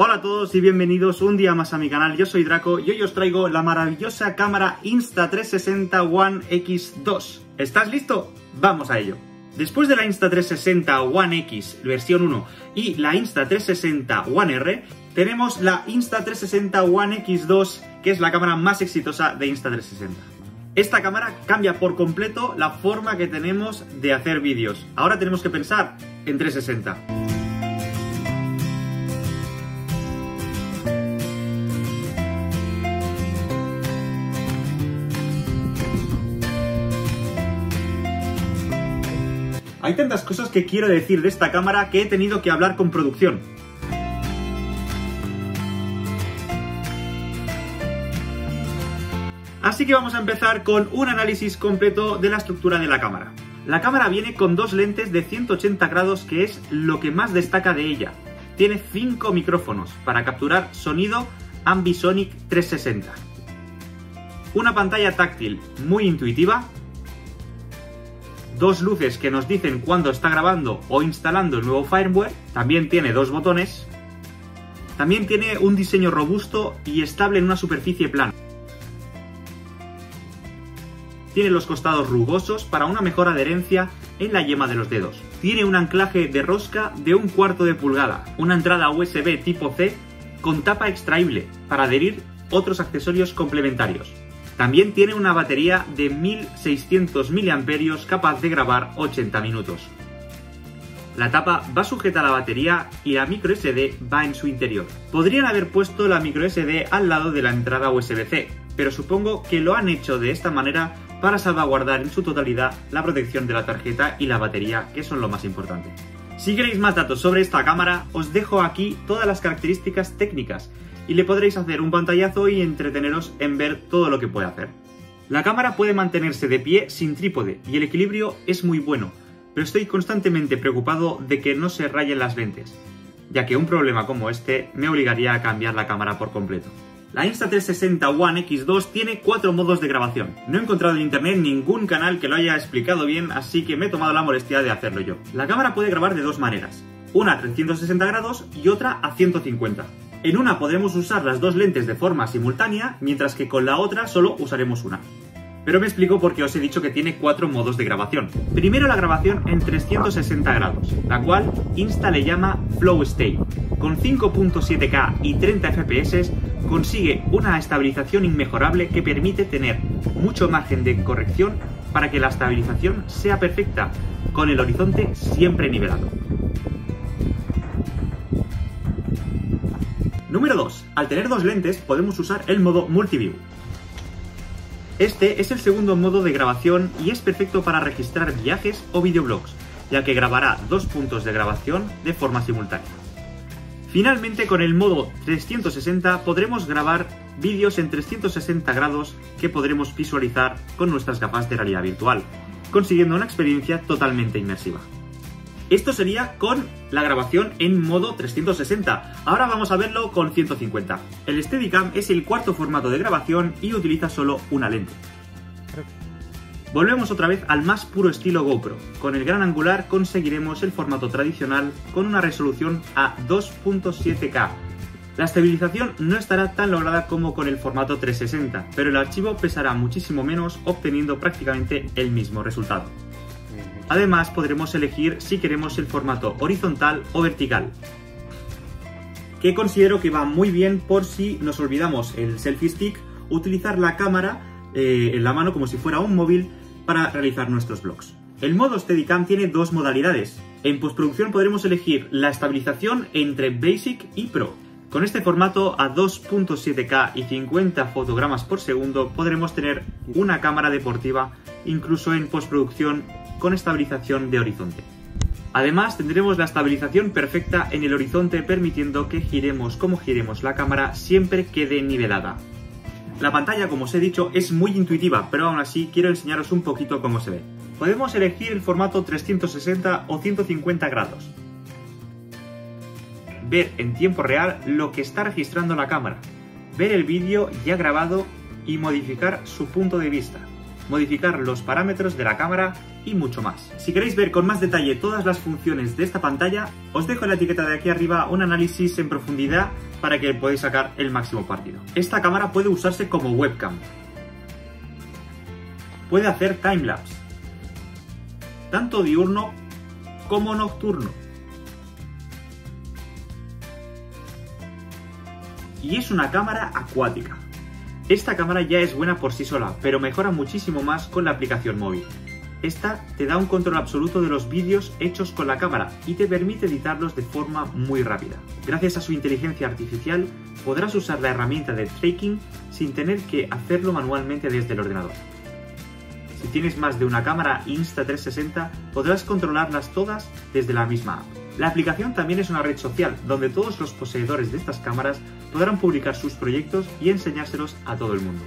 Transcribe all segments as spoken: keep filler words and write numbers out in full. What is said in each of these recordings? Hola a todos y bienvenidos un día más a mi canal. Yo soy Draco y hoy os traigo la maravillosa cámara Insta trescientos sesenta One X dos. ¿Estás listo? ¡Vamos a ello! Después de la Insta trescientos sesenta One X versión uno y la Insta trescientos sesenta One R, tenemos la Insta trescientos sesenta One X dos, que es la cámara más exitosa de Insta trescientos sesenta. Esta cámara cambia por completo la forma que tenemos de hacer vídeos. Ahora tenemos que pensar en trescientos sesenta. Hay tantas cosas que quiero decir de esta cámara que he tenido que hablar con producción. Así que vamos a empezar con un análisis completo de la estructura de la cámara. La cámara viene con dos lentes de ciento ochenta grados, que es lo que más destaca de ella. Tiene cinco micrófonos para capturar sonido ambisonic trescientos sesenta. Una pantalla táctil muy intuitiva. Dos luces que nos dicen cuándo está grabando o instalando el nuevo firmware. También tiene dos botones. También tiene un diseño robusto y estable en una superficie plana. Tiene los costados rugosos para una mejor adherencia en la yema de los dedos. Tiene un anclaje de rosca de un cuarto de pulgada. Una entrada U S B tipo C con tapa extraíble para adherir otros accesorios complementarios. También tiene una batería de mil seiscientos miliamperios hora capaz de grabar ochenta minutos. La tapa va sujeta a la batería y la microSD va en su interior. Podrían haber puesto la microSD al lado de la entrada U S B C, pero supongo que lo han hecho de esta manera para salvaguardar en su totalidad la protección de la tarjeta y la batería, que son lo más importante. Si queréis más datos sobre esta cámara, os dejo aquí todas las características técnicas y le podréis hacer un pantallazo y entreteneros en ver todo lo que puede hacer. La cámara puede mantenerse de pie sin trípode y el equilibrio es muy bueno, pero estoy constantemente preocupado de que no se rayen las lentes, ya que un problema como este me obligaría a cambiar la cámara por completo. La Insta trescientos sesenta One X dos tiene cuatro modos de grabación. No he encontrado en internet ningún canal que lo haya explicado bien, así que me he tomado la molestia de hacerlo yo. La cámara puede grabar de dos maneras, una a trescientos sesenta grados y otra a ciento cincuenta. En una podremos usar las dos lentes de forma simultánea, mientras que con la otra solo usaremos una. Pero me explico por qué os he dicho que tiene cuatro modos de grabación. Primero, la grabación en trescientos sesenta grados, la cual Insta le llama Flow State. Con cinco punto siete K y treinta F P S consigue una estabilización inmejorable que permite tener mucho margen de corrección para que la estabilización sea perfecta, con el horizonte siempre nivelado. Número dos. Al tener dos lentes podemos usar el modo MultiView. Este es el segundo modo de grabación y es perfecto para registrar viajes o videoblogs, ya que grabará dos puntos de grabación de forma simultánea. Finalmente, con el modo trescientos sesenta podremos grabar vídeos en trescientos sesenta grados que podremos visualizar con nuestras gafas de realidad virtual, consiguiendo una experiencia totalmente inmersiva. Esto sería con la grabación en modo trescientos sesenta. Ahora vamos a verlo con ciento cincuenta. El Steadicam es el cuarto formato de grabación y utiliza solo una lente. Volvemos otra vez al más puro estilo GoPro. Con el gran angular conseguiremos el formato tradicional con una resolución a dos punto siete K. La estabilización no estará tan lograda como con el formato trescientos sesenta, pero el archivo pesará muchísimo menos, obteniendo prácticamente el mismo resultado. Además, podremos elegir si queremos el formato horizontal o vertical, que considero que va muy bien por si nos olvidamos el selfie stick, utilizar la cámara eh, en la mano como si fuera un móvil para realizar nuestros vlogs. El modo Steadicam tiene dos modalidades. En postproducción podremos elegir la estabilización entre Basic y Pro. Con este formato a dos punto siete K y cincuenta fotogramas por segundo podremos tener una cámara deportiva incluso en postproducción con estabilización de horizonte. Además, tendremos la estabilización perfecta en el horizonte, permitiendo que giremos como giremos la cámara siempre quede nivelada. La pantalla, como os he dicho, es muy intuitiva, pero aún así quiero enseñaros un poquito cómo se ve. Podemos elegir el formato trescientos sesenta o ciento cincuenta grados. Ver en tiempo real lo que está registrando la cámara. Ver el vídeo ya grabado y modificar su punto de vista. modificar los parámetros de la cámara y mucho más. Si queréis ver con más detalle todas las funciones de esta pantalla, os dejo en la etiqueta de aquí arriba un análisis en profundidad para que podáis sacar el máximo partido. Esta cámara puede usarse como webcam. Puede hacer timelapse, tanto diurno como nocturno. Y es una cámara acuática. Esta cámara ya es buena por sí sola, pero mejora muchísimo más con la aplicación móvil. Esta te da un control absoluto de los vídeos hechos con la cámara y te permite editarlos de forma muy rápida. Gracias a su inteligencia artificial podrás usar la herramienta de tracking sin tener que hacerlo manualmente desde el ordenador. Si tienes más de una cámara Insta trescientos sesenta, podrás controlarlas todas desde la misma app. La aplicación también es una red social donde todos los poseedores de estas cámaras podrán publicar sus proyectos y enseñárselos a todo el mundo.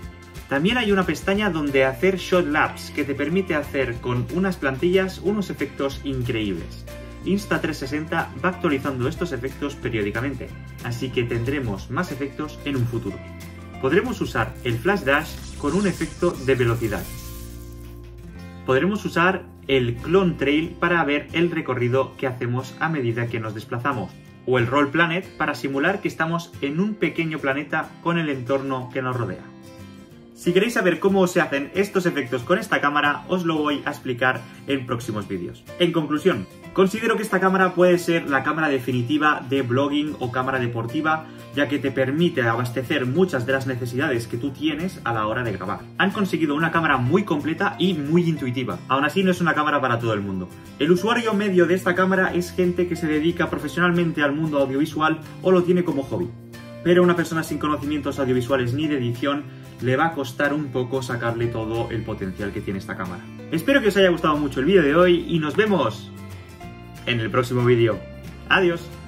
También hay una pestaña donde hacer shot laps que te permite hacer con unas plantillas unos efectos increíbles. Insta trescientos sesenta va actualizando estos efectos periódicamente, así que tendremos más efectos en un futuro. Podremos usar el flash dash con un efecto de velocidad. Podremos usar el Clone Trail para ver el recorrido que hacemos a medida que nos desplazamos, o el Roll Planet para simular que estamos en un pequeño planeta con el entorno que nos rodea. Si queréis saber cómo se hacen estos efectos con esta cámara, os lo voy a explicar en próximos vídeos. En conclusión, considero que esta cámara puede ser la cámara definitiva de blogging o cámara deportiva, ya que te permite abastecer muchas de las necesidades que tú tienes a la hora de grabar. Han conseguido una cámara muy completa y muy intuitiva. Aún así, no es una cámara para todo el mundo. El usuario medio de esta cámara es gente que se dedica profesionalmente al mundo audiovisual o lo tiene como hobby. Pero una persona sin conocimientos audiovisuales ni de edición le va a costar un poco sacarle todo el potencial que tiene esta cámara. Espero que os haya gustado mucho el vídeo de hoy y nos vemos en el próximo vídeo. Adiós.